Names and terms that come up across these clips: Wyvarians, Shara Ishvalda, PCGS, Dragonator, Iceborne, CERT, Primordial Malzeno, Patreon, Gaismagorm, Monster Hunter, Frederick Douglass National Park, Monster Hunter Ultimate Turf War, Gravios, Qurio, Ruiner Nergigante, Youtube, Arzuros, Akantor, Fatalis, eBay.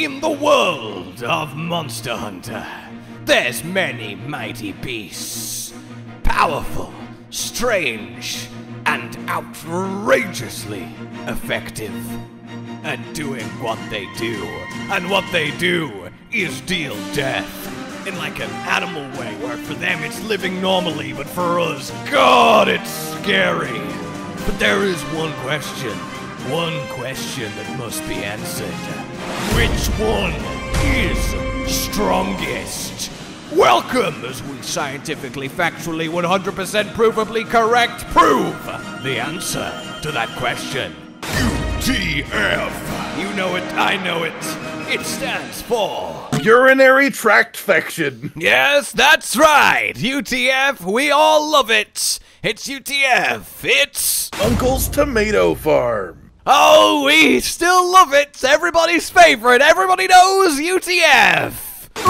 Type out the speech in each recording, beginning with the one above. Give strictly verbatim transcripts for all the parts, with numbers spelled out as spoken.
In the world of Monster Hunter, there's many mighty beasts. Powerful, strange, and outrageously effective at doing what they do. And what they do is deal death in like an animal way, where for them it's living normally, but for us, God, it's scary. But there is one question, one question that must be answered. Which one is strongest? Welcome as we scientifically, factually, one hundred percent provably correct prove the answer to that question. U T F. You know it, I know it. It stands for urinary tract infection. Yes, that's right. U T F, we all love it. It's U T F. It's Uncle's Tomato Farm. Oh, we still love it! It's everybody's favorite! Everybody knows U T F! Uh,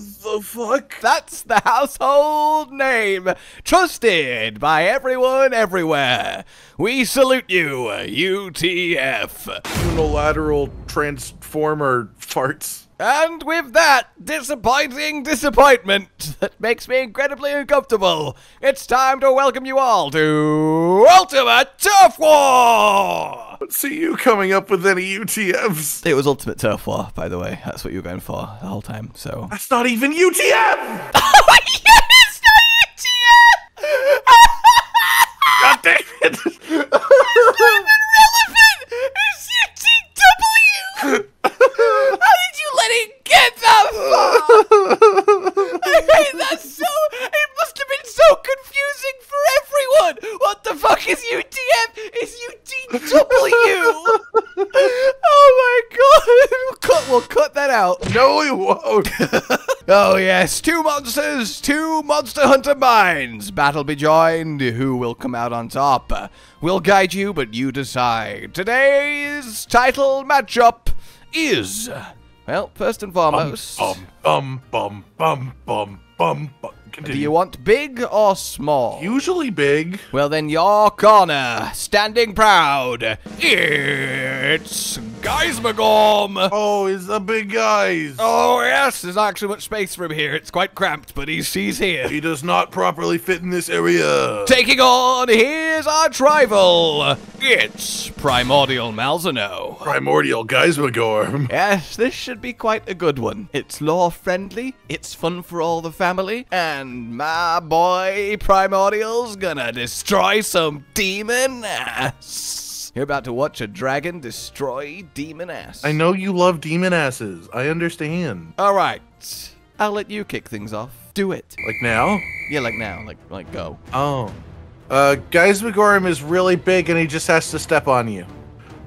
the fuck? That's the household name! Trusted by everyone everywhere! We salute you, U T F! Unilateral Transformer Farts. And with that disappointing disappointment that makes me incredibly uncomfortable, it's time to welcome you all to Ultimate Turf War! But see you coming up with any U T Fs. It was Ultimate Turf War, by the way. That's what you were going for the whole time, so. That's not even U T F! Oh my god, it's not U T F! God damn it! It's not even relevant! It's U T W! How did you let it get that far? I hate that so... It must have been so confusing for everyone! What the fuck is U T F? It's U T W! Oh my god! We'll cut, we'll cut that out. No, we won't! Oh yes, two monsters, two Monster Hunter minds. Battle be joined. Who will come out on top? We'll guide you, but you decide. Today's title matchup is, well, first and foremost, um, um, bum, bum, bum, bum, bum. Continue. Do you want big or small? Usually big. Well then, your corner, standing proud, it's Gaismagorm. Oh, he's a big guy. Oh yes, there's not actually much space for him here. It's quite cramped, but he's, he's here. He does not properly fit in this area. Taking on, here's our rival, it's Primordial Malzeno. Primordial Gaismagorm. Yes, this should be quite a good one. It's lore friendly, it's fun for all the family, and And my boy Primordial's gonna destroy some demon ass. You're about to watch a dragon destroy demon ass. I know you love demon asses. I understand. All right, I'll let you kick things off. Do it. Like now? Yeah, like now. Like, like go. Oh. Uh, Gaismagorm is really big and he just has to step on you.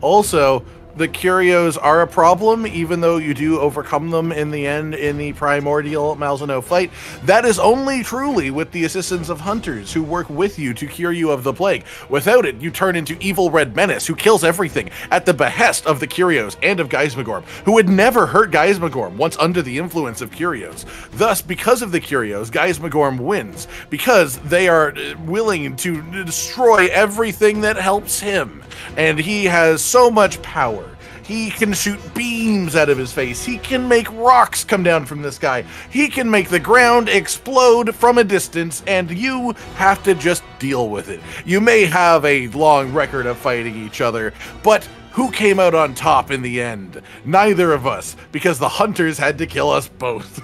Also, the Qurios are a problem, even though you do overcome them in the end in the Primordial Malzeno fight. That is only truly with the assistance of hunters who work with you to cure you of the plague. Without it, you turn into evil red menace who kills everything at the behest of the Qurios and of Gaismagorm, who would never hurt Gaismagorm once under the influence of Qurios. Thus, because of the Qurios, Gaismagorm wins, because they are willing to destroy everything that helps him. And he has so much power. He can shoot beams out of his face. He can make rocks come down from the sky. He can make the ground explode from a distance, and you have to just deal with it. You may have a long record of fighting each other, but who came out on top in the end? Neither of us, because the hunters had to kill us both.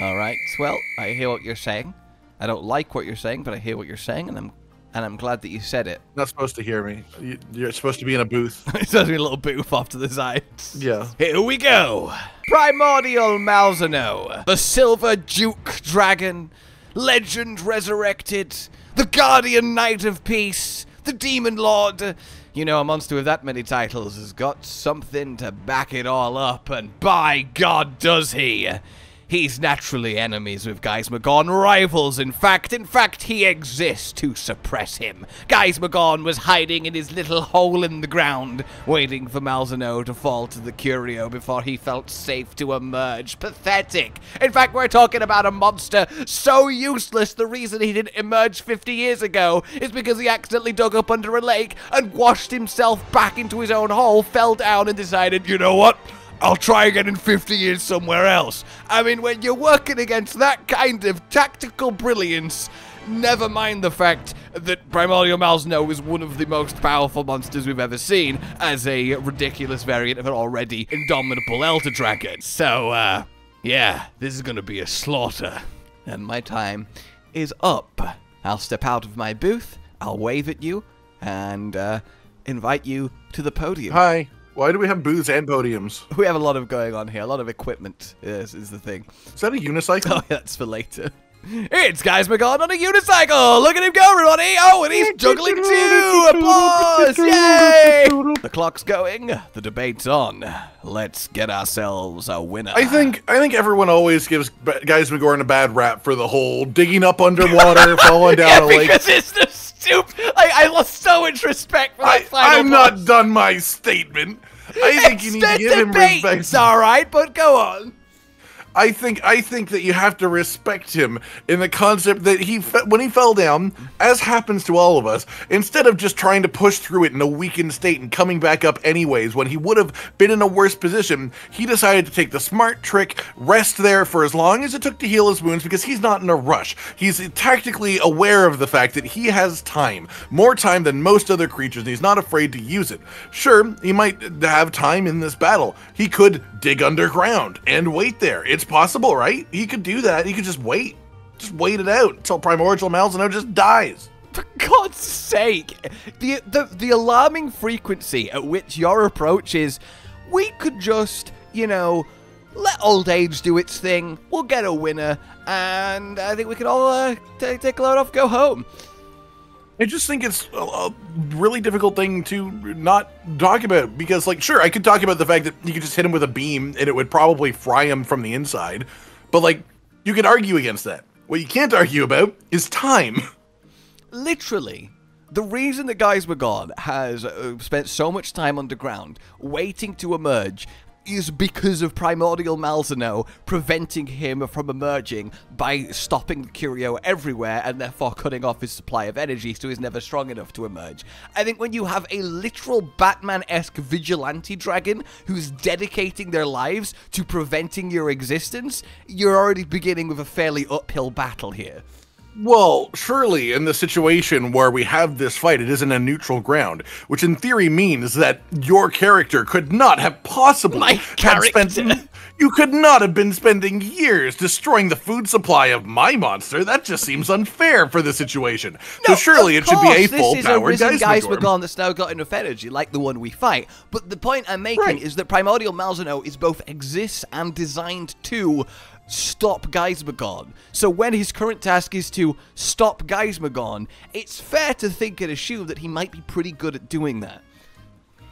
All right, well, I hear what you're saying. I don't like what you're saying, but I hear what you're saying, and I'm And I'm glad that you said it. You're not supposed to hear me. You're supposed to be in a booth. It's supposed to be a little booth off to the side. Yeah. Here we go. Primordial Malzeno, the Silver Duke Dragon, Legend Resurrected, the Guardian Knight of Peace, the Demon Lord. You know, a monster with that many titles has got something to back it all up, and by God does he. He's naturally enemies with Gaismagorm, rivals in fact. In fact, he exists to suppress him. Gaismagorm was hiding in his little hole in the ground, waiting for Malzeno to fall to the Qurio before he felt safe to emerge. Pathetic. In fact, we're talking about a monster so useless the reason he didn't emerge fifty years ago is because he accidentally dug up under a lake and washed himself back into his own hole, fell down and decided, you know what? I'll try again in fifty years somewhere else. I mean, when you're working against that kind of tactical brilliance, never mind the fact that Primordial Malzeno is one of the most powerful monsters we've ever seen as a ridiculous variant of an already indomitable Elder Dragon. So, uh, yeah, this is gonna be a slaughter. And my time is up. I'll step out of my booth, I'll wave at you, and, uh, invite you to the podium. Hi. Why do we have booths and podiums? We have a lot of going on here. A lot of equipment is, is the thing. Is that a unicycle? Oh, that's for later. It's Gaismagorm on a unicycle! Look at him go, everybody! Oh, and he's juggling too! Applause! Yay! The clock's going. The debate's on. Let's get ourselves a winner. I think I think everyone always gives Gaismagorm a bad rap for the whole digging up underwater, falling down a lake. Yeah, because it's the stupid... I, I lost so much respect for that I, final I'm boss. Not done my statement. I think it's you need to give him respect. It's all right, but go on. I think I think that you have to respect him in the concept that he fe when he fell down, as happens to all of us, instead of just trying to push through it in a weakened state and coming back up anyways when he would have been in a worse position, he decided to take the smart trick, rest there for as long as it took to heal his wounds because he's not in a rush. He's tactically aware of the fact that he has time, more time than most other creatures, and he's not afraid to use it. Sure, he might have time in this battle. He could dig underground and wait there. It's possible, right? He could do that. He could just wait. Just wait it out until Primordial Malzeno just dies. For God's sake. The, the, the alarming frequency at which your approach is, we could just, you know, let old age do its thing. We'll get a winner. And I think we could all uh, take, take a load off, go home. I just think it's a, a really difficult thing to not talk about because, like, sure, I could talk about the fact that you could just hit him with a beam and it would probably fry him from the inside, but, like, you could argue against that. What you can't argue about is time. Literally, the reason that Gaismagorm has uh, spent so much time underground waiting to emerge is because of Primordial Malzeno preventing him from emerging by stopping the Qurio everywhere and therefore cutting off his supply of energy so he's never strong enough to emerge. I think when you have a literal Batman-esque vigilante dragon who's dedicating their lives to preventing your existence, you're already beginning with a fairly uphill battle here. Well, surely in the situation where we have this fight, it isn't a neutral ground, which in theory means that your character could not have possibly... My character! Spent, you could not have been spending years destroying the food supply of my monster. That just seems unfair for the situation. No, so surely it should be a full-powered Gaismagorm that's now got enough energy, like the one we fight. But the point I'm making right. is that Primordial Malzeno is both exists and designed to... stop Gaismagorm. So when his current task is to stop Gaismagorm, it's fair to think and assume that he might be pretty good at doing that.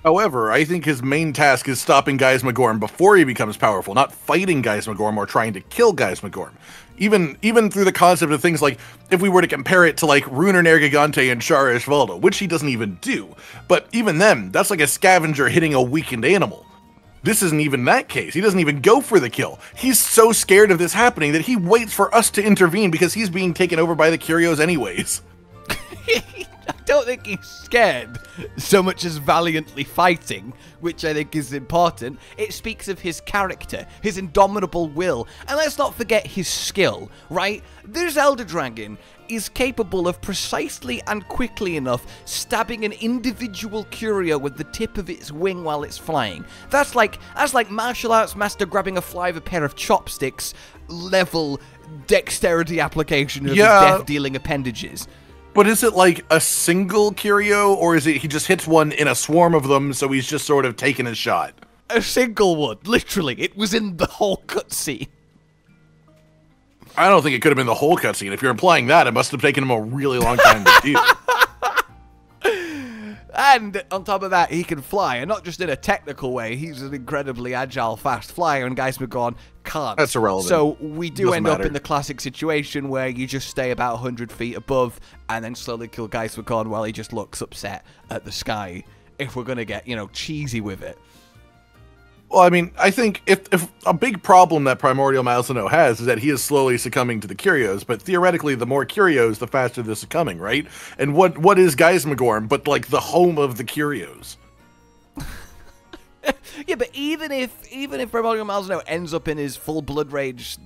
However, I think his main task is stopping Gaismagorm before he becomes powerful, not fighting Gaismagorm or trying to kill Gaismagorm. Even even through the concept of things like, if we were to compare it to like Ruiner Nergigante and Shara Ishvalda, which he doesn't even do, but even then, that's like a scavenger hitting a weakened animal. This isn't even that case. He doesn't even go for the kill. He's so scared of this happening that he waits for us to intervene because he's being taken over by the Curios anyways. I don't think he's scared so much as valiantly fighting, which I think is important. It speaks of his character, his indomitable will, and let's not forget his skill, right? This Elder Dragon is capable of precisely and quickly enough stabbing an individual Curio with the tip of its wing while it's flying. That's like that's like martial arts master grabbing a fly with a pair of chopsticks level dexterity application of yeah. his death-dealing appendages. But is it like a single Curio, or is it he just hits one in a swarm of them, so he's just sort of taking his shot? A single one, literally. It was in the whole cutscene. I don't think it could have been the whole cutscene. If you're implying that, it must have taken him a really long time to do. And on top of that, he can fly, and not just in a technical way. He's an incredibly agile, fast flyer, and Gaismagorm can't. That's irrelevant. So we do Doesn't end matter. up in the classic situation where you just stay about one hundred feet above and then slowly kill Gaismagorm while he just looks upset at the sky, if we're going to get, you know, cheesy with it. Well, I mean, I think if, if a big problem that Primordial Malzeno has is that he is slowly succumbing to the Quirios, but theoretically, the more Quirios, the faster they're succumbing, right? And what what is Gaismagorm but, like, the home of the Quirios? Yeah, but even if even if Primordial Malzeno ends up in his full blood rage,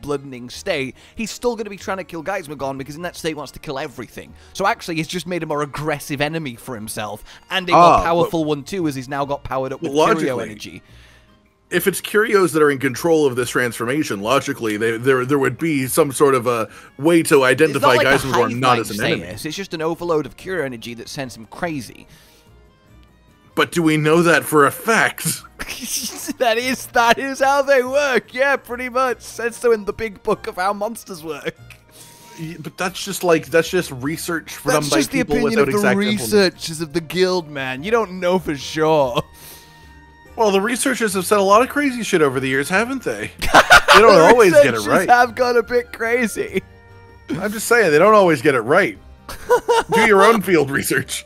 bloodening state, he's still going to be trying to kill Gaismagorm because in that state he wants to kill everything. So actually, he's just made a more aggressive enemy for himself, and a more ah, powerful but, one too, as he's now got powered up with Curio energy. If it's Curios that are in control of this transformation, logically, they, there there would be some sort of a way to identify like Gaismagorm not as an enemy. This. It's just an overload of Curio energy that sends him crazy. But do we know that for a fact? that is that is how they work. Yeah, pretty much. Says so in the big book of how monsters work. Yeah, but that's just like that's just research for them by people without exact implements. That's just the opinion of the researchers of the guild, man. You don't know for sure. Well, the researchers have said a lot of crazy shit over the years, haven't they? They don't always get it right. Have gone a bit crazy. I'm just saying they don't always get it right. Do your own field research.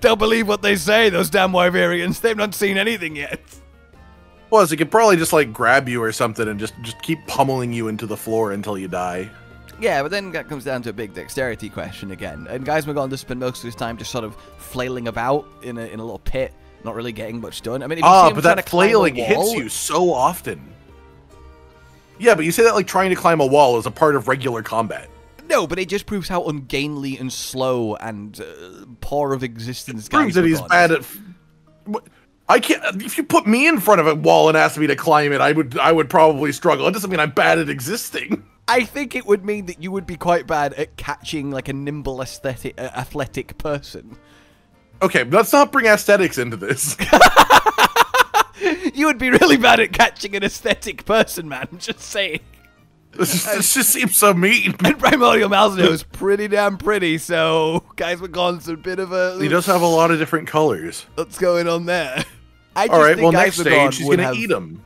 Don't believe what they say, those damn Wyvarians. They've not seen anything yet. Well, so it could probably just, like, grab you or something and just, just keep pummeling you into the floor until you die. Yeah, but then that comes down to a big dexterity question again. And Gaismagorm just spent most of his time just sort of flailing about in a, in a little pit, not really getting much done. I mean, if you ah, see him but that flailing wall, hits you so often. Yeah, but you say that like trying to climb a wall is a part of regular combat. No, but it just proves how ungainly and slow and uh, poor of existence. It proves that he's bad at. F I can't. If you put me in front of a wall and asked me to climb it, I would. I would probably struggle. It doesn't mean I'm bad at existing. I think it would mean that you would be quite bad at catching like a nimble, aesthetic, uh, athletic person. Okay, let's not bring aesthetics into this. You would be really bad at catching an aesthetic person, man. Just saying. This, uh, this just seems so mean. And Primordial Malzeno is pretty damn pretty, so Gaismagorm's a bit of a... He does have a lot of different colors. What's going on there? I just All right, think well, Gaismagorm next stage, she's going to eat him.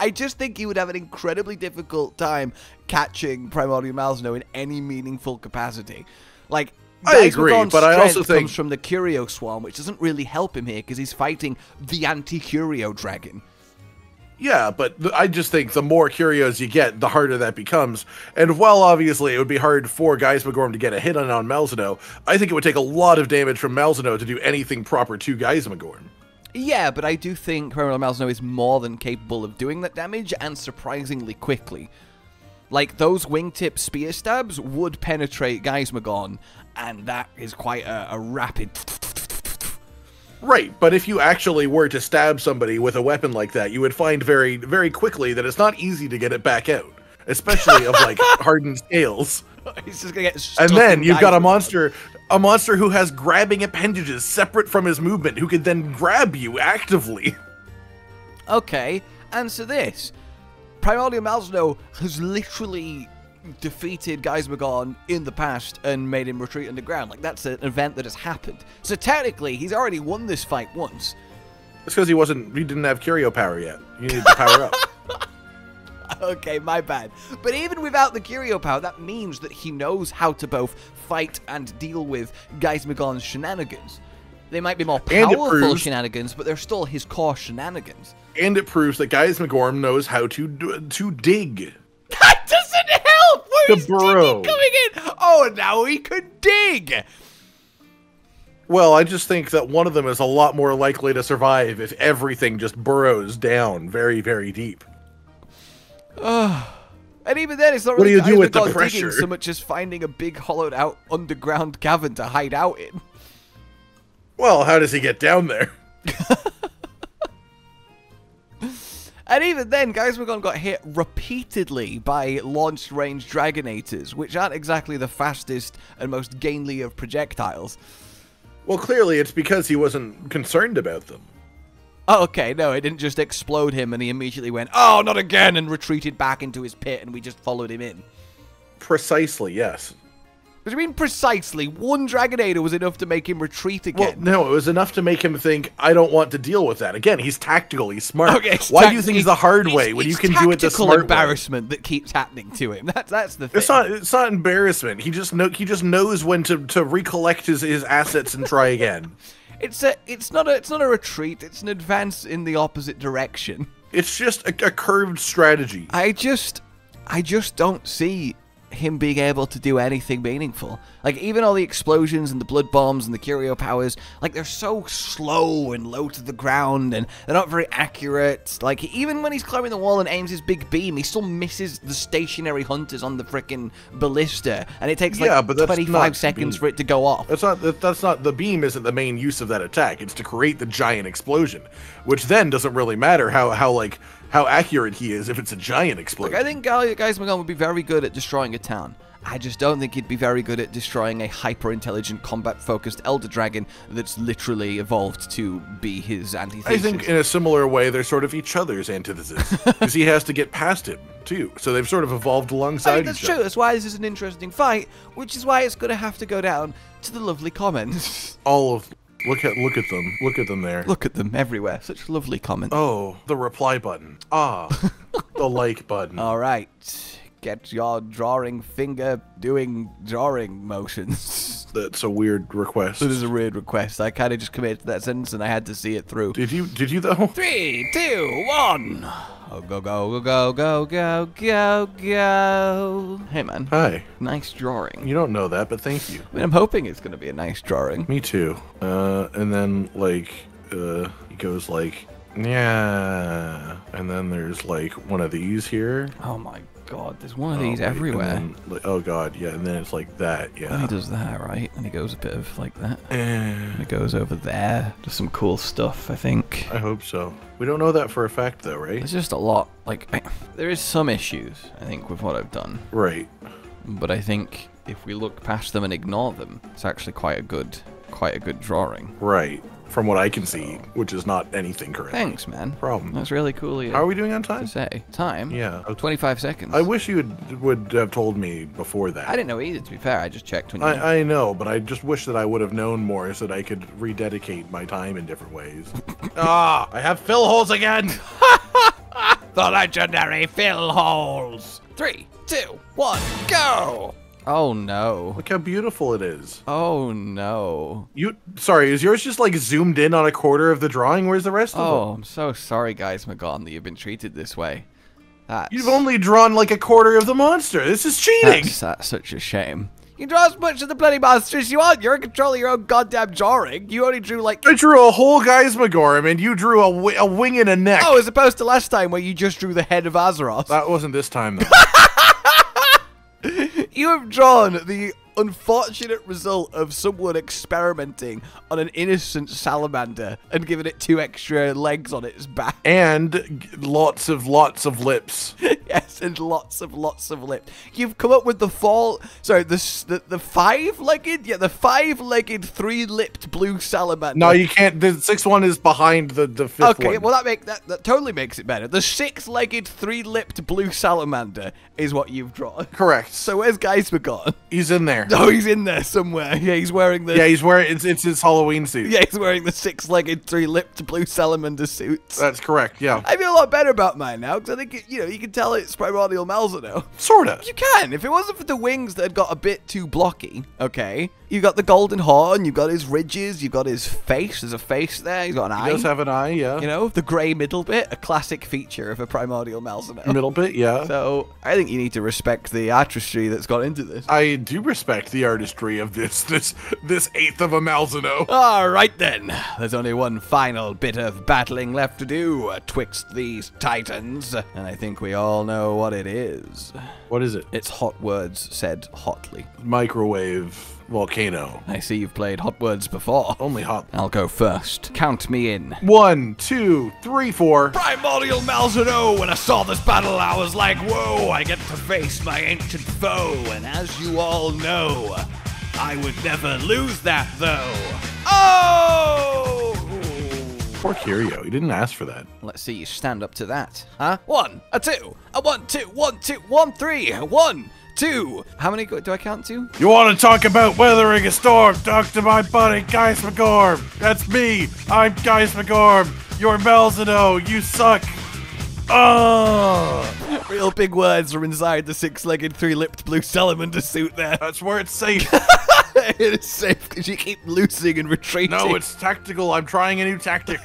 I just think he would have an incredibly difficult time catching Primordial Malzeno in any meaningful capacity. Like... I agree, but I also think comes from the Curio Swarm, which doesn't really help him here because he's fighting the anti-Curio dragon. Yeah, but th I just think the more Curios you get, the harder that becomes. And while obviously it would be hard for Gaismagorm to get a hit on on Malzeno, I think it would take a lot of damage from Malzeno to do anything proper to Gaismagorm. Yeah, but I do think Primordial Malzeno is more than capable of doing that damage and surprisingly quickly. Like, those wingtip spear stabs would penetrate Gaismagorm, and that is quite a, a rapid... Right, but if you actually were to stab somebody with a weapon like that, you would find very, very quickly that it's not easy to get it back out. Especially of, like, hardened scales. He's just gonna get stuck. And then you've got a monster, a monster who has grabbing appendages separate from his movement, who could then grab you actively. Okay, answer this. Primordial Malzeno has literally defeated Gaismagorm in the past and made him retreat underground. Like, that's an event that has happened. So technically, he's already won this fight once. It's because he wasn't, he didn't have Curio power yet. He needed to power up. Okay, my bad. But even without the Curio power, that means that he knows how to both fight and deal with Gaismagorm's shenanigans. They might be more powerful proves, shenanigans, but they're still his core shenanigans. And it proves that Gaismagorm knows how to do, to dig. That doesn't help! Where's digging coming in? Oh, now he could dig! Well, I just think that one of them is a lot more likely to survive if everything just burrows down very, very deep. And even then, it's not really what do you do with the pressure? So much as finding a big hollowed-out underground cavern to hide out in. Well, how does he get down there? And even then, Gaismagorm got hit repeatedly by launched range Dragonators, which aren't exactly the fastest and most gainly of projectiles. Well, clearly it's because he wasn't concerned about them. Oh, okay, no, it didn't just explode him and he immediately went, oh, not again, and retreated back into his pit and we just followed him in. Precisely, yes. Because I mean, precisely, one Dragonator was enough to make him retreat again. Well, no, it was enough to make him think, I don't want to deal with that. Again, he's tactical, he's smart. Okay, why do you think he's the hard way when you can do it the smart way? It's embarrassment that keeps happening to him. That's, that's the thing. It's not, it's not embarrassment. He just know, he just knows when to, to recollect his, his assets and try again. It's a, it's not a, it's not a retreat, it's an advance in the opposite direction. It's just a, a curved strategy. I just, I just don't see him being able to do anything meaningful. Like, even all the explosions and the blood bombs and the Qurio powers, like, they're so slow and low to the ground, and they're not very accurate. Like, even when he's climbing the wall and aims his big beam, he still misses the stationary hunters on the frickin' ballista, and it takes, yeah, like, but that's twenty-five seconds for it to go off. That's not, that's not, the beam isn't the main use of that attack. It's to create the giant explosion, which then doesn't really matter how, how like, how accurate he is if it's a giant explosion. Like, I think Gaismagorm would be very good at destroying a town. I just don't think he'd be very good at destroying a hyper-intelligent, combat-focused Elder Dragon that's literally evolved to be his antithesis. I think in a similar way, they're sort of each other's antithesis, because he has to get past him, too. So they've sort of evolved alongside I mean, that's each true. other. That's why this is an interesting fight, which is why it's going to have to go down to the lovely comments. All of... Look at look at them. Look at them there. Look at them everywhere. Such lovely comments. Oh, the reply button. Ah, the like button. All right. Get your drawing finger doing drawing motions. That's a weird request. It is a weird request. I kind of just committed to that sentence, and I had to see it through. Did you? Did you though? Three, two, one. Oh, go, go, go, go, go, go, go. Hey, man. Hi. Nice drawing. You don't know that, but thank you. I mean, I'm hoping it's gonna be a nice drawing. Me too. Uh, and then like, uh, he goes like, yeah, and then there's like one of these here. Oh my God. God, there's one of these oh, everywhere. Then, like, oh god, yeah, and then it's like that, yeah. Then he does that, right? And he goes a bit of like that. And it goes over there. Does some cool stuff, I think. I hope so. We don't know that for a fact, though, right? There's just a lot. Like, I, there is some issues, I think, with what I've done. Right. But I think if we look past them and ignore them, it's actually quite a good, quite a good drawing. Right. From what I can see, which is not anything current. Thanks, man. Problem. That's really cool. How are we doing on time? To say time. Yeah, okay. twenty-five seconds. I wish you would, would have told me before that. I didn't know either. To be fair, I just checked. When you I, I know, but I just wish that I would have known more so that I could rededicate my time in different ways. Ah, I have fill holes again. The legendary fill holes. Three, two, one, go. Oh no. Look how beautiful it is. Oh no. You sorry, is yours just like zoomed in on a quarter of the drawing? Where's the rest oh, of them? Oh, I'm so sorry, Gaismagorm, that you've been treated this way. That's, you've only drawn like a quarter of the monster. This is cheating. That's, that's such a shame. You can draw as much of the bloody monster as you want. You're in control of your own goddamn drawing. You only drew like... I drew a whole Gaismagorm, and you drew a, wi a wing and a neck. Oh, as opposed to last time where you just drew the head of Arzuros. That wasn't this time, though. You have drawn the unfortunate result of someone experimenting on an innocent salamander and giving it two extra legs on its back. And lots of lots of lips. Yes, and lots of lots of lips. You've come up with the fall, sorry, the the, the five-legged, yeah, the five-legged, three-lipped blue salamander. No, you can't. The sixth one is behind the the fifth okay, one. Okay, well that make that that totally makes it better. The six-legged, three-lipped blue salamander is what you've drawn. Correct. So where's Gaismagorm? He's in there. Oh, he's in there somewhere. Yeah, he's wearing the. Yeah, he's wearing. It's it's his Halloween suit. Yeah, he's wearing the six-legged, three-lipped blue salamander suit. That's correct. Yeah. I feel a lot better about mine now because I think it, you know you can tell it's Primordial Malzeno. Sorta. You can. If it wasn't for the wings that had got a bit too blocky. Okay. You got the golden horn. You got his ridges. You got his face. There's a face there. He's got an eye. He does have an eye. Yeah. You know the grey middle bit, a classic feature of a Primordial Malzeno. Middle bit. Yeah. So I think you need to respect the artistry that's gone into this. I do respect. Respect the artistry of this this this eighth of a Malzeno. All right then, there's only one final bit of battling left to do twixt these titans, and I think we all know what it is. What is it? It's hot words said hotly. Microwave volcano. I see you've played hot words before. Only hot. I'll go first. Count me in. One, two, three, four. Primordial Malzeno. When I saw this battle, I was like, whoa, I get to face my ancient foe. And as you all know, I would never lose that, though. Oh! Poor Qurio, he didn't ask for that. Let's see you stand up to that. Huh? One, a two, a one, two, one, two, one, three, one. two. How many do I count to? You want to talk about weathering a storm? Talk to my buddy Gaismagorm. That's me. I'm Gaismagorm. You're Malzeno. You suck. Oh! Real big words from inside the six-legged, three-lipped blue salamander suit there. That's where it's safe. It is safe because you keep losing and retreating. No, it's tactical. I'm trying a new tactic.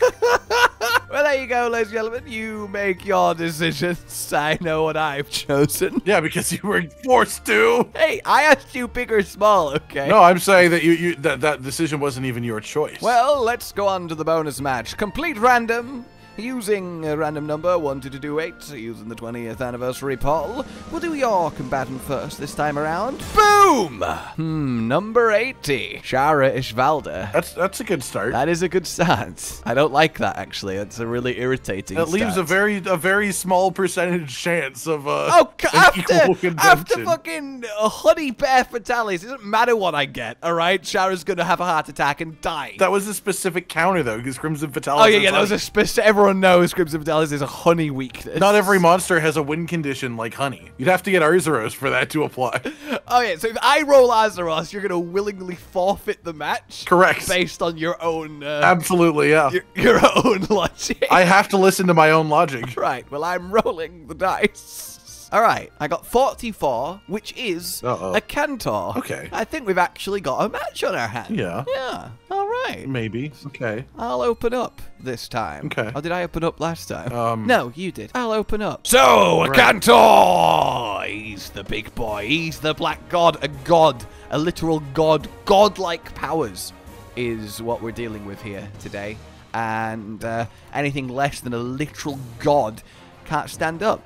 Well, there you go, ladies and gentlemen. You make your decisions. I know what I've chosen. Yeah, because you were forced to. Hey, I asked you big or small, okay? No, I'm saying that you, you that, that decision wasn't even your choice. Well, let's go on to the bonus match. Complete random. Using a random number, one two two two eight, using the twentieth anniversary poll, we'll do your combatant first this time around. Boom! Hmm, number eighty, Shara Ishvalda. That's that's a good start. That is a good start. I don't like that, actually. It's a really irritating start. It leaves a very a very small percentage chance of uh, oh, after, after fucking Honey Bear Fatalis, it doesn't matter what I get, all right? Shara's going to have a heart attack and die. That was a specific counter, though, because Crimson Fatalis. Oh, yeah, yeah, that was a specific... Everyone knows Crimson Fatalis is a honey weakness. Not every monster has a win condition like honey. You'd have to get Arzuros for that to apply. Oh yeah, so if I roll Arzuros, you're going to willingly forfeit the match? Correct. Based on your own... Uh, Absolutely, yeah. Your, your own logic. I have to listen to my own logic. Right, well I'm rolling the dice. All right, I got forty-four, which is Uh-oh. Akantor. Okay. I think we've actually got a match on our hands. Yeah. Yeah. All right. Maybe. Okay. I'll open up this time. Okay. Or did I open up last time? Um. No, you did. I'll open up. So, Akantor! Right. He's the big boy. He's the black god. A god. A literal god. Godlike powers is what we're dealing with here today. And uh, anything less than a literal god can't stand up.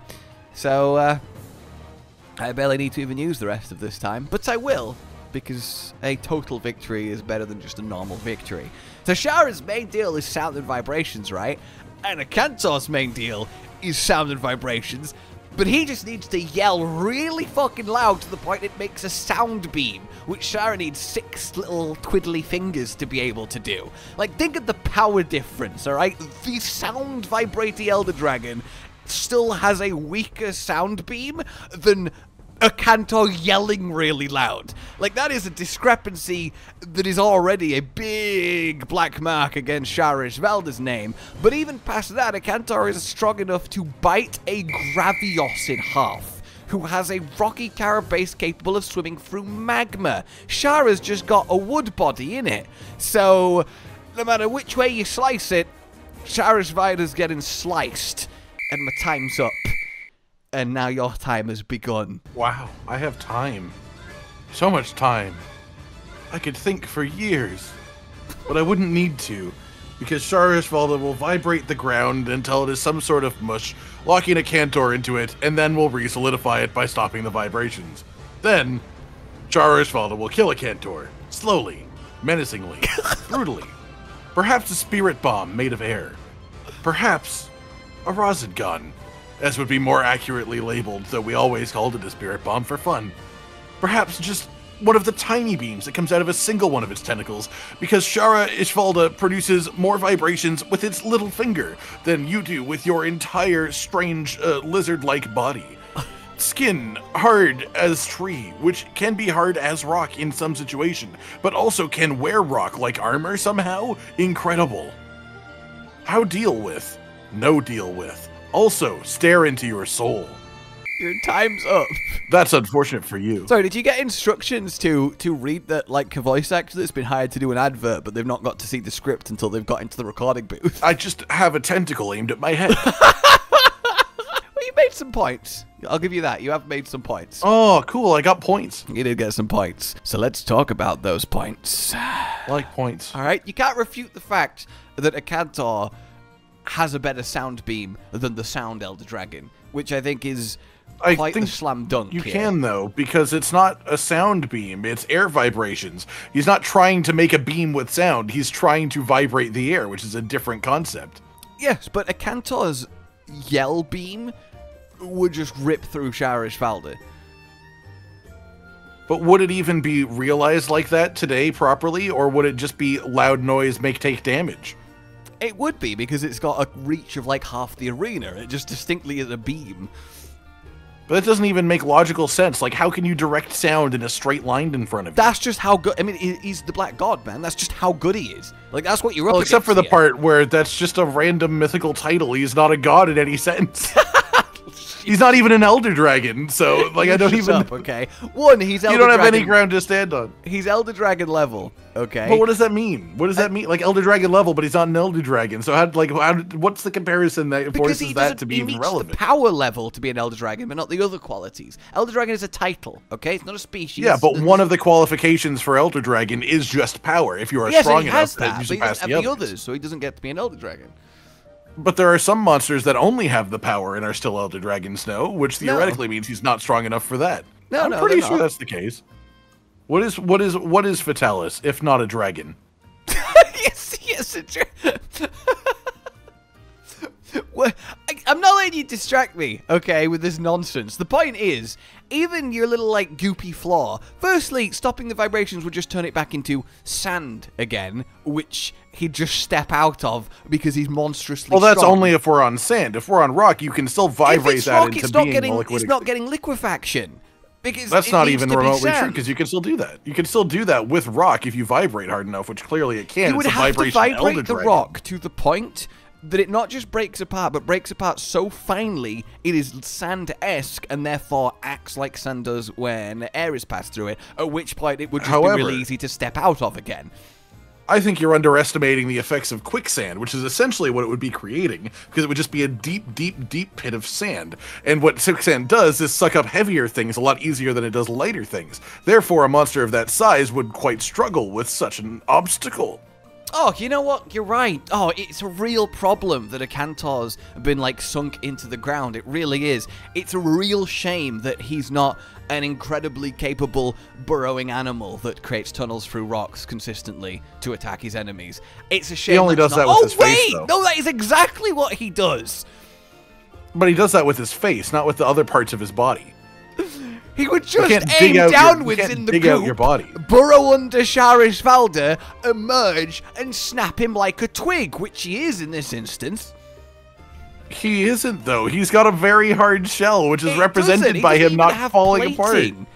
So, uh, I barely need to even use the rest of this time, but I will, because a total victory is better than just a normal victory. So Shara's main deal is sound and vibrations, right? And Akantor's main deal is sound and vibrations, but he just needs to yell really fucking loud to the point it makes a sound beam, which Shara needs six little twiddly fingers to be able to do. Like, think of the power difference, alright? The sound vibrating Elder Dragon still has a weaker sound beam than Akantor yelling really loud. Like, that is a discrepancy that is already a big black mark against Shara Ishvalda's name. But even past that, Akantor is strong enough to bite a Gravios in half, who has a rocky carib base capable of swimming through magma. Shara's just got a wood body in it. So, no matter which way you slice it, Shara Ishvalda's getting sliced. And my time's up. And now your time has begun. Wow, I have time. So much time. I could think for years. But I wouldn't need to. Because Shara Ishvalda will vibrate the ground until it is some sort of mush, locking Akantor into it, and then will re-solidify it by stopping the vibrations. Then, Shara Ishvalda will kill Akantor. Slowly. Menacingly. Brutally. Perhaps a spirit bomb made of air. Perhaps... a rosin gun, as would be more accurately labeled, though we always called it a spirit bomb for fun. Perhaps just one of the tiny beams that comes out of a single one of its tentacles, because Shara Ishvalda produces more vibrations with its little finger than you do with your entire strange uh, lizard-like body. Skin hard as tree, which can be hard as rock in some situation, but also can wear rock like armor somehow? Incredible. How deal with? No deal with. Also, stare into your soul. Your time's up. That's unfortunate for you. Sorry, did you get instructions to to read that, like, a voice actor that's been hired to do an advert, but they've not got to see the script until they've got into the recording booth? I just have a tentacle aimed at my head. Well, you made some points. I'll give you that. You have made some points. Oh, cool. I got points. You did get some points. So let's talk about those points. Like points. All right. You can't refute the fact that Akantor has a better sound beam than the sound Elder Dragon, which I think is I quite think a slam dunk. You here. Can, though, because it's not a sound beam, it's air vibrations. He's not trying to make a beam with sound, he's trying to vibrate the air, which is a different concept. Yes, but Akantor's yell beam would just rip through Shara Ishvalda. But would it even be realized like that today properly, or would it just be loud noise, make take damage? It would be, because it's got a reach of like half the arena. It just distinctly is a beam. But that doesn't even make logical sense. Like, how can you direct sound in a straight line in front of you? That's just how good... I mean, he's the Black God, man. That's just how good he is. Like, that's what you're up well, except for the here. part where that's just a random mythical title. He's not a god in any sense. He's not even an Elder Dragon, so, like, I don't even... Up, okay. One, he's Elder Dragon... You don't have Dragon... any ground to stand on. He's Elder Dragon level, okay? But what does that mean? What does that mean? Like, Elder Dragon level, but he's not an Elder Dragon, so how, like, how, what's the comparison that forces that to be even relevant? Because he power level to be an Elder Dragon, but not the other qualities. Elder Dragon is a title, okay? It's not a species. Yeah, but one of the qualifications for Elder Dragon is just power. If you are yeah, strong so enough, that, you should pass the others. the others. So he doesn't get to be an Elder Dragon. But there are some monsters that only have the power and are still Elder Dragons, no? Which theoretically no. means he's not strong enough for that. No, I'm no, pretty sure not. that's the case. What is what is what is Fatalis if not a dragon? yes, yes, it's true. Well, I, I'm not letting you distract me, okay, with this nonsense. The point is, even your little, like, goopy flaw, firstly, stopping the vibrations would just turn it back into sand again, which he'd just step out of because he's monstrously strong. Well, that's strong. only if we're on sand. If we're on rock, you can still vibrate that rock, into being getting, liquid. It's not getting liquefaction. Because That's not even remotely true, because you can still do that. You can still do that with rock if you vibrate hard enough, which clearly it can. You would it's have to vibrate the rock to the point... that it not just breaks apart, but breaks apart so finely it is sand-esque and therefore acts like sand does when air is passed through it, at which point it would just However, be really easy to step out of again. I think you're underestimating the effects of quicksand, which is essentially what it would be creating, because it would just be a deep, deep, deep pit of sand. And what quicksand does is suck up heavier things a lot easier than it does lighter things. Therefore, a monster of that size would quite struggle with such an obstacle. Oh, you know what? You're right. Oh, it's a real problem that Akantor's been, like, sunk into the ground. It really is. It's a real shame that he's not an incredibly capable burrowing animal that creates tunnels through rocks consistently to attack his enemies. It's a shame. He only does not... that with oh, his face, though. No, that is exactly what he does. But he does that with his face, not with the other parts of his body. He would just aim downwards your, in the dig goop, out your body. burrow under Shara Ishvalda, emerge, and snap him like a twig, which he is in this instance. He isn't, though. He's got a very hard shell, which is it represented by him not falling plating. apart.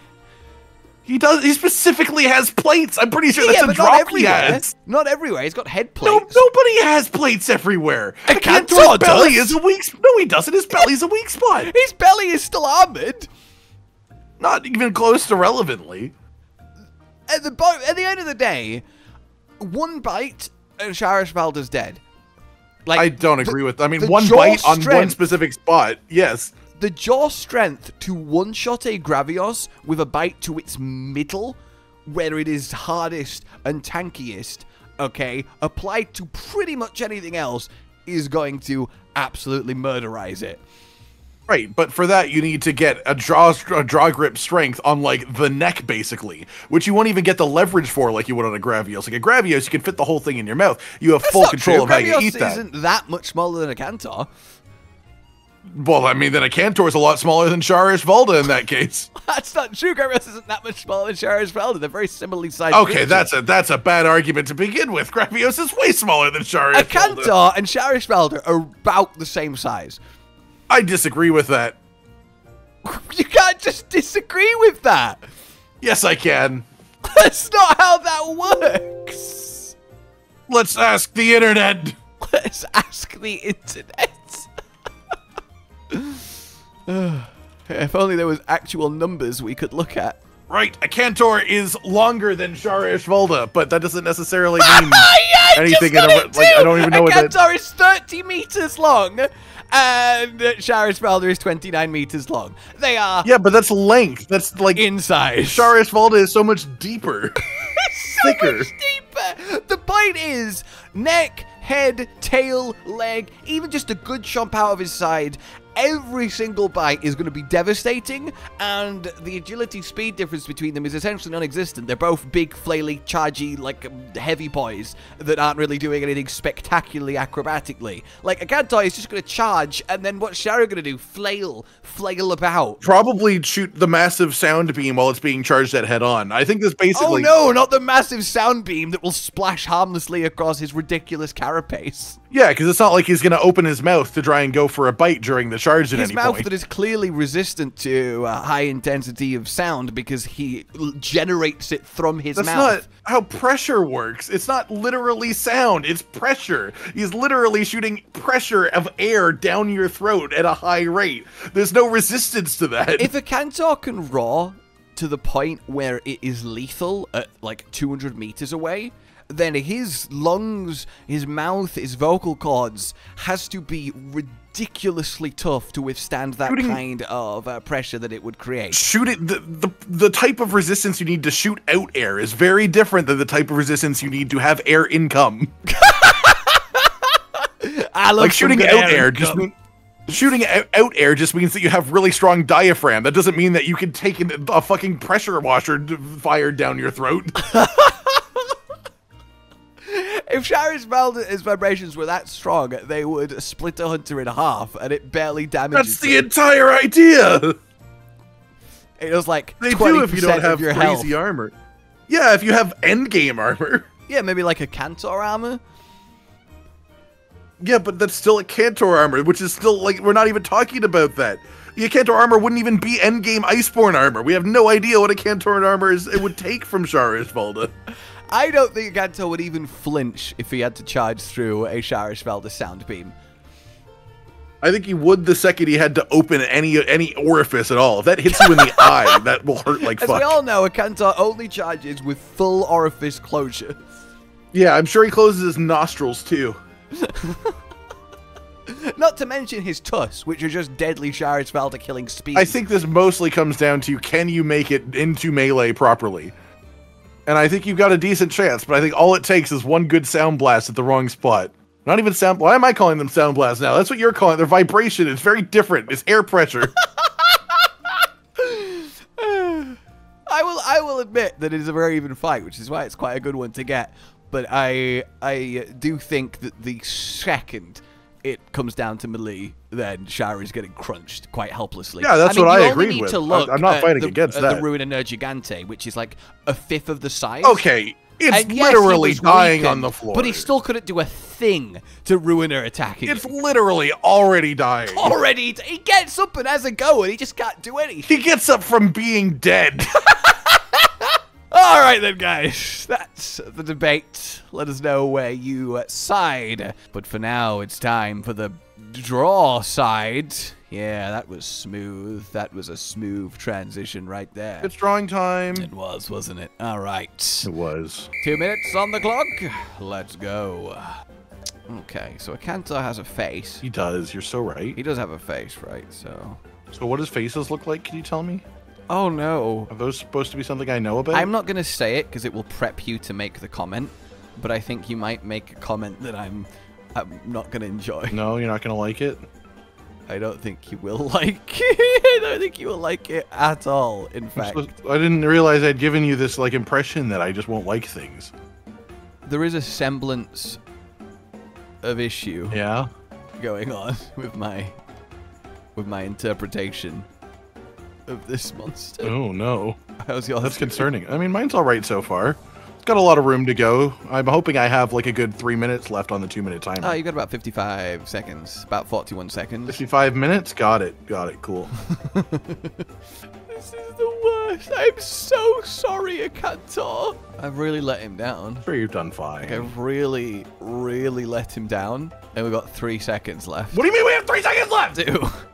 He does. He specifically has plates. I'm pretty sure yeah, that's a drop he has. Not everywhere. He's got head plates. No, nobody has plates everywhere. Akantor's belly is a weak spot. No, he doesn't. His belly's a weak spot. His belly is still armored. Not even close to relevantly. At the bo at the end of the day, one bite and Shara Ishvalda's dead. Like I don't agree the, with. I mean, one bite strength, on one specific spot. Yes. The jaw strength to one-shot a Gravios with a bite to its middle, where it is hardest and tankiest. Okay, applied to pretty much anything else, is going to absolutely murderize it. Right, but for that, you need to get a draw, a draw grip strength on, like, the neck, basically, which you won't even get the leverage for like you would on a Gravios. Like, a Gravios, you can fit the whole thing in your mouth. You have That's full control true. of Gravios how you eat that. isn't that much smaller than Akantor. Well, I mean, then Akantor's a lot smaller than Shara Ishvalda in that case. That's not true. Gravios isn't that much smaller than Shara Ishvalda. They're very similarly sized. Okay, creatures. that's a that's a bad argument to begin with. Gravios is way smaller than Shara Ishvalda. Akantor and Shara Ishvalda are about the same size. I disagree with that. You can't just disagree with that. Yes, I can. That's not how that works. Let's ask the internet. Let's ask the internet. If only there was actual numbers we could look at. Right, Akantor is longer than Shara Ishvalda, but that doesn't necessarily mean yeah, anything. In a, like, I don't even know what that. Akantor is thirty meters long. And Shara Ishvalda is twenty-nine meters long. They are... Yeah, but that's length. That's like... in size. Shara Ishvalda is so much deeper. so thicker. much deeper. The point is, neck, head, tail, leg, even just a good chomp out of his side, every single bite is going to be devastating, and the agility speed difference between them is essentially non-existent. They're both big, flaily, chargy, like, heavy boys that aren't really doing anything spectacularly acrobatically. Like, Akantor is just going to charge, and then what's Shara going to do? Flail. Flail about. Probably shoot the massive sound beam while it's being charged at head-on. I think this basically... Oh no, not the massive sound beam that will splash harmlessly across his ridiculous carapace. Yeah, because it's not like he's going to open his mouth to try and go for a bite during the charge at his any point. His mouth that is clearly resistant to a high intensity of sound because he generates it from his That's mouth. That's not how pressure works. It's not literally sound. It's pressure. He's literally shooting pressure of air down your throat at a high rate. There's no resistance to that. If Akantor can roar to the point where it is lethal at like two hundred meters away, then his lungs, his mouth, his vocal cords has to be ridiculously tough to withstand that Shooting, kind of uh, pressure that it would create. Shoot it. The, the, the type of resistance you need to shoot out air is very different than the type of resistance you need to have air income. I love like shooting out air, air just means... Shooting out air just means that you have really strong diaphragm. That doesn't mean that you can take a fucking pressure washer fired down your throat. If Shara Ishvalda's vibrations were that strong, they would split a hunter in half, and it barely damages That's the it. entire idea! It was like they twenty percent do if you don't have crazy health. armor. Yeah, if you have endgame armor. Yeah, maybe like a Akantor armor. Yeah, but that's still a Akantor armor, which is still, like, we're not even talking about that. The Akantor armor wouldn't even be endgame Iceborne armor. We have no idea what a Akantor armor is it would take from Shara Ishvalda. I don't think Akantor would even flinch if he had to charge through a Shara Ishvalda sound beam. I think he would the second he had to open any any orifice at all. If that hits you in the eye, that will hurt like As fuck. As we all know, Akantor only charges with full orifice closure. Yeah, I'm sure he closes his nostrils too. Not to mention his tusks, which are just deadly Shara Ishvalda killing speed. I think this mostly comes down to, can you make it into melee properly? And I think you've got a decent chance, but I think all it takes is one good sound blast at the wrong spot. Not even sound... Why am I calling them sound blasts now? That's what you're calling. Their vibration is very different. It's air pressure. I will I will admit that it is a very even fight, which is why it's quite a good one to get. But I I do think that the second it comes down to melee, then Shara is getting crunched quite helplessly. Yeah, that's I mean, what I agree with. You only need to look I, I'm not fighting the, against at that. the Ruiner Nergigante, which is like a fifth of the size. Okay, it's and literally yes, dying weakened, on the floor. But he still couldn't do a thing to Ruiner attacking. It's him. literally already dying. Already, he gets up and has a go, and he just can't do anything. He gets up from being dead. All right then, guys, that's the debate. Let us know where you side. But for now, it's time for the draw side. Yeah, that was smooth. That was a smooth transition right there. It's drawing time. It was, wasn't it? All right. It was. Two minutes on the clock. Let's go. Okay, so Akantor has a face. He does. You're so right. He does have a face, right? So. So what does faces look like? Can you tell me? Oh no. Are those supposed to be something I know about? I'm not going to say it because it will prep you to make the comment, but I think you might make a comment that I'm I'm not going to enjoy. No, you're not going to like it? I don't think you will like it. I don't think you will like it at all, in fact. Supposed, I didn't realize I'd given you this like impression that I just won't like things. There is a semblance of issue yeah? going on with my with my interpretation of this monster. Oh no. How's yours? That's concerning. I mean, mine's all right so far. It's got a lot of room to go. I'm hoping I have like a good three minutes left on the two minute timer. Oh, you got about fifty-five seconds. About forty-one seconds. fifty-five minutes? Got it. Got it. Cool. This is the worst. I'm so sorry, Akantor. I've really let him down. I'm sure you've done fine. Like, I've really, really let him down. And we've got three seconds left. What do you mean we have three seconds left? Two,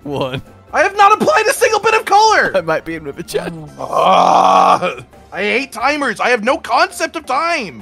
one. I have not applied a single bit of color! I might be in with a chat. Uh, I hate timers. I have no concept of time.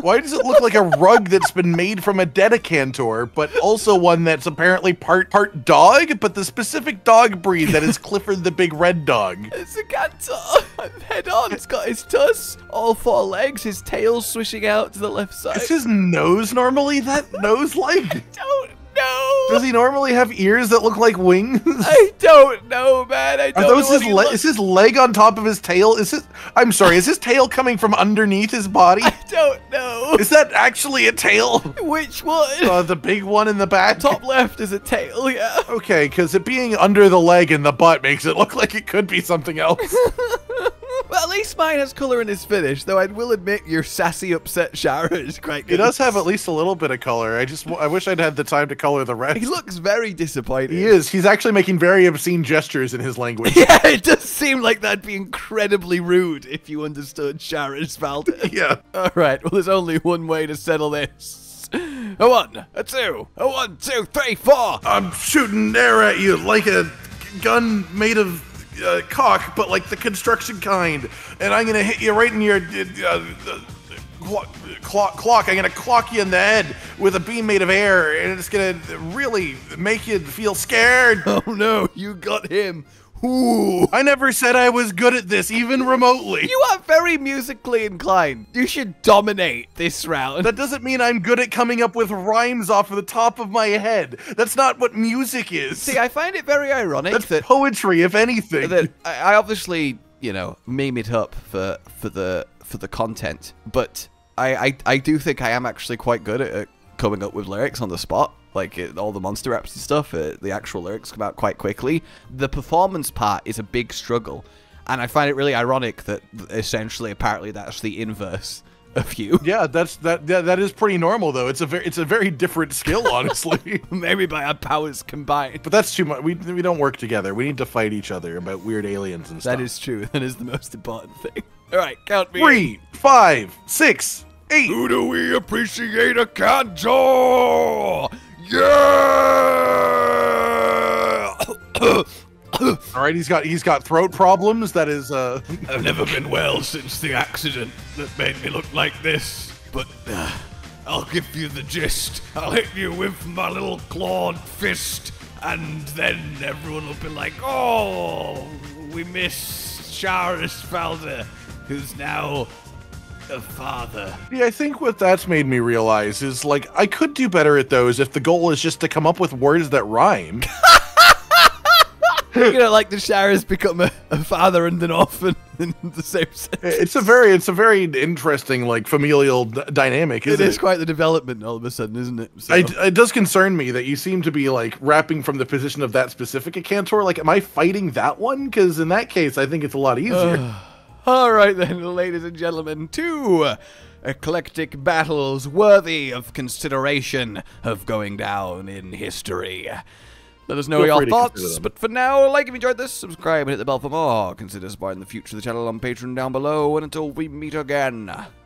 Why does it look like a rug that's been made from a dead Akantor, but also one that's apparently part part dog, but the specific dog breed that is Clifford the Big Red Dog? It's Akantor. Head on. It's got his tusks, all four legs, his tail swishing out to the left side. Is his nose normally that nose-like? I don't No. Does he normally have ears that look like wings? I don't know, man. I don't Are those know his leg? Is his leg on top of his tail? Is his? I'm sorry. Is his tail coming from underneath his body? I don't know. Is that actually a tail? Which one? Uh, the big one in the back. Top left is a tail. Yeah. Okay, because it being under the leg and the butt makes it look like it could be something else. Well, at least mine has colour in his finish, though I will admit your sassy, upset Shara is quite good. He does have at least a little bit of colour. I just, I wish I'd had the time to colour the rest. He looks very disappointed. He is. He's actually making very obscene gestures in his language. Yeah, it does seem like that'd be incredibly rude if you understood Shara Ishvalda. Yeah. All right, well, there's only one way to settle this. A one, a two, a one, two, three, four. I'm shooting air at you like a gun made of uh, cock, but like the construction kind. And I'm gonna hit you right in your uh, uh, clock, clock, clock. I'm gonna clock you in the head with a beam made of air, and it's gonna really make you feel scared. Oh no, you got him. Ooh. I never said I was good at this, even remotely. You are very musically inclined. You should dominate this round. That doesn't mean I'm good at coming up with rhymes off of the top of my head. That's not what music is. See, I find it very ironic That's that- poetry, if anything. That I obviously, you know, meme it up for, for, the, for the content, but I, I, I do think I am actually quite good at, at coming up with lyrics on the spot. Like, it, all the monster raps and stuff, uh, the actual lyrics come out quite quickly. The performance part is a big struggle, and I find it really ironic that essentially, apparently, that's the inverse of you. Yeah, that's that. Yeah, that is pretty normal, though. It's a very, it's a very different skill, honestly. Maybe by our powers combined. But that's too much. We we don't work together. We need to fight each other about weird aliens and stuff. That is true. That is the most important thing. All right, count me. Three, five, six, eight. Who do we appreciate, Akantor? Yeah! All right, he's got he's got throat problems. That is, uh, I've never been well since the accident that made me look like this. But uh, I'll give you the gist. I'll hit you with my little clawed fist, and then everyone will be like, "Oh, we miss Shara Ishvalda, who's now." Father. Yeah, I think what that's made me realize is, like, I could do better at those if the goal is just to come up with words that rhyme. You know, like the Shara's become a, a father and an orphan in the same sense. It's a very, it's a very interesting, like, familial d dynamic, isn't it? It is quite the development all of a sudden, isn't it? So. I, it does concern me that you seem to be, like, rapping from the position of that specific Akantor. Like, am I fighting that one? Because in that case, I think it's a lot easier. All right then, ladies and gentlemen, two eclectic battles worthy of consideration of going down in history. Let us know your thoughts, but for now, like if you enjoyed this, subscribe and hit the bell for more. Consider supporting the future of the channel on Patreon down below, and until we meet again,